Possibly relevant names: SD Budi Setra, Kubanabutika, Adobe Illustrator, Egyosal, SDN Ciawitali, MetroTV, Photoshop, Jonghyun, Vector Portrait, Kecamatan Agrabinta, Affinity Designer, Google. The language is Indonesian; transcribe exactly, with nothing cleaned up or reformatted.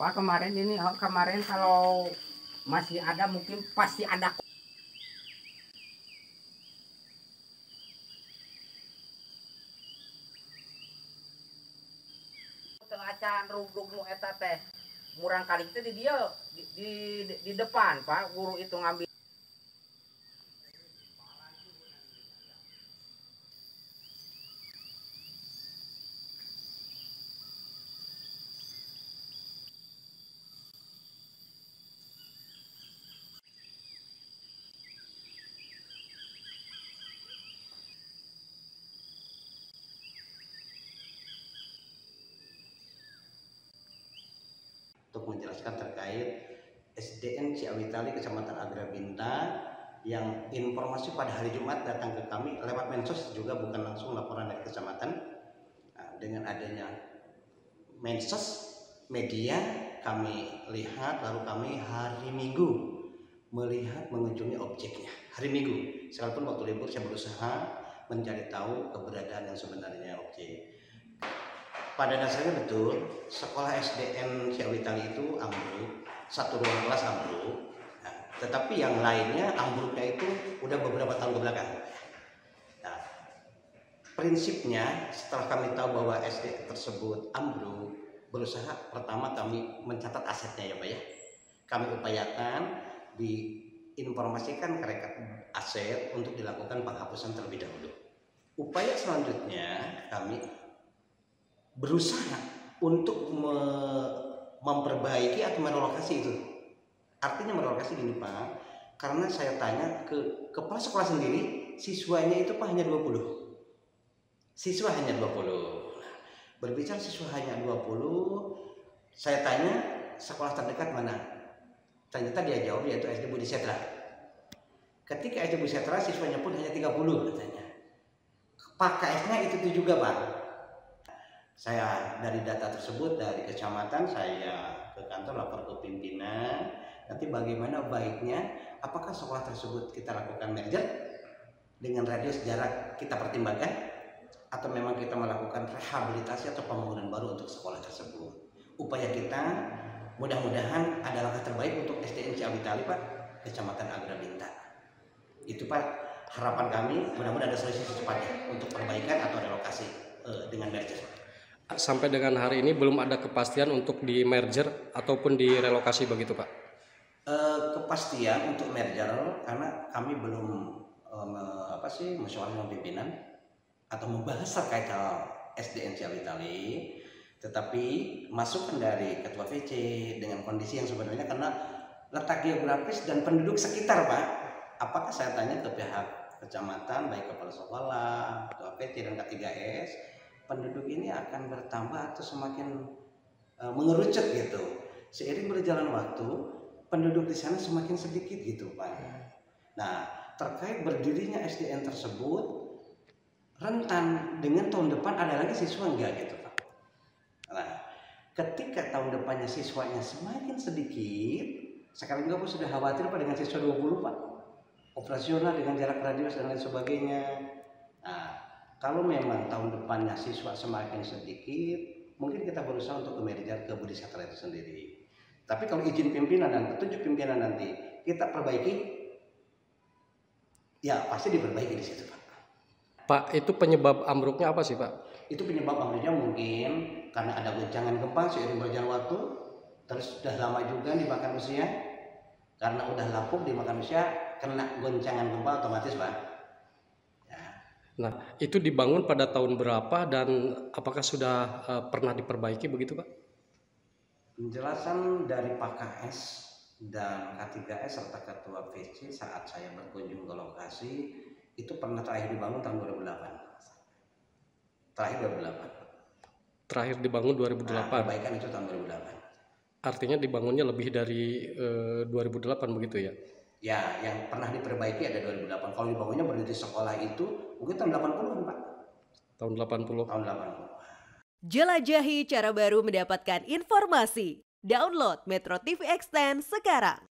Pak, kemarin ini kemarin kalau masih ada mungkin pasti ada. Acan rubruk nu eta teh murang kali itu di dia di, di di depan Pak guru itu ngambil. Untuk menjelaskan terkait S D N Ciawitali Kecamatan Agrabinta yang informasi pada hari Jumat datang ke kami lewat mensos juga, bukan langsung laporan dari kecamatan. Nah, dengan adanya mensos media kami lihat, lalu kami hari Minggu melihat mengunjungi objeknya. Hari Minggu sekalipun waktu libur saya berusaha mencari tahu keberadaan yang sebenarnya objek. Pada dasarnya betul, sekolah S D N Ciawitali itu ambruk, satu ruang kelas ambruk, nah, tetapi yang lainnya ambruknya itu udah beberapa tahun kebelakang. Nah, prinsipnya setelah kami tahu bahwa S D N tersebut ambruk, berusaha pertama kami mencatat asetnya ya Pak ya. Kami upayakan diinformasikan ke rekat aset untuk dilakukan penghapusan terlebih dahulu. Upaya selanjutnya kami berusaha untuk me memperbaiki atau merelokasi itu. Artinya merelokasi gini Pak, karena saya tanya ke kepala sekolah sendiri, siswanya itu Pak hanya dua puluh. Siswa hanya dua puluh. Nah, berbicara siswa hanya dua puluh, saya tanya sekolah terdekat mana? Ternyata dia jawab yaitu S D Budi Setra. Ketika S D Budi Setra siswanya pun hanya tiga puluh katanya. P K S-nya itu tuh juga Pak. Saya dari data tersebut dari kecamatan saya ke kantor lapor ke pimpinan, nanti bagaimana baiknya apakah sekolah tersebut kita lakukan merger dengan radius jarak kita pertimbangkan, atau memang kita melakukan rehabilitasi atau pembangunan baru untuk sekolah tersebut. Upaya kita mudah-mudahan ada langkah terbaik untuk S D N Ciawitali Pak Kecamatan Agrabinta. Itu Pak harapan kami, mudah-mudahan ada solusi secepatnya untuk perbaikan atau relokasi eh, dengan merger. Sampai dengan hari ini belum ada kepastian untuk di merger ataupun di relokasi begitu Pak? E, kepastian untuk merger karena kami belum e, me, apa sih musyawarah pimpinan atau membahas terkait hal S D N Ciawitali, tetapi masukan dari ketua V C dengan kondisi yang sebenarnya karena letak geografis dan penduduk sekitar Pak. Apakah saya tanya ke pihak kecamatan baik kepala sekolah, ketua V C dan K tiga S, penduduk ini akan bertambah atau semakin e, mengerucut gitu. Seiring berjalan waktu, penduduk di sana semakin sedikit gitu Pak. Nah, terkait berdirinya S D N tersebut, rentan dengan tahun depan ada lagi siswa enggak gitu Pak. Nah, ketika tahun depannya siswanya semakin sedikit, sekarang juga pun sudah khawatir Pak dengan siswa dua puluh Pak. Operasional dengan jarak radius dan lain sebagainya. Nah, kalau memang tahun depannya siswa semakin sedikit, mungkin kita berusaha untuk merger ke Budi Setra itu sendiri. Tapi kalau izin pimpinan dan petunjuk pimpinan nanti kita perbaiki, ya pasti diperbaiki di situ Pak. Pak, itu penyebab ambruknya apa sih Pak? Itu penyebab ambruknya mungkin karena ada goncangan gempa seiring berjalan waktu, terus sudah lama juga dimakan usia, karena udah lapuk dimakan usia, kena goncangan gempa otomatis Pak. Nah, itu dibangun pada tahun berapa dan apakah sudah uh, pernah diperbaiki begitu Pak? Penjelasan dari P K S dan K tiga S serta ketua V C saat saya berkunjung ke lokasi itu pernah terakhir dibangun tahun dua ribu delapan. Terakhir dua ribu delapan. Terakhir dibangun dua ribu delapan. Nah, perbaikan itu tahun dua ribu delapan. Artinya dibangunnya lebih dari uh, dua ribu delapan begitu ya? Ya, yang pernah diperbaiki ada dua ribu delapan. Kalau dibangunnya berdiri sekolah itu mungkin tahun delapan puluhan, Pak. Tahun delapan puluh. Tahun delapan puluh. Jelajahi cara baru mendapatkan informasi. Download Metro T V Extend sekarang.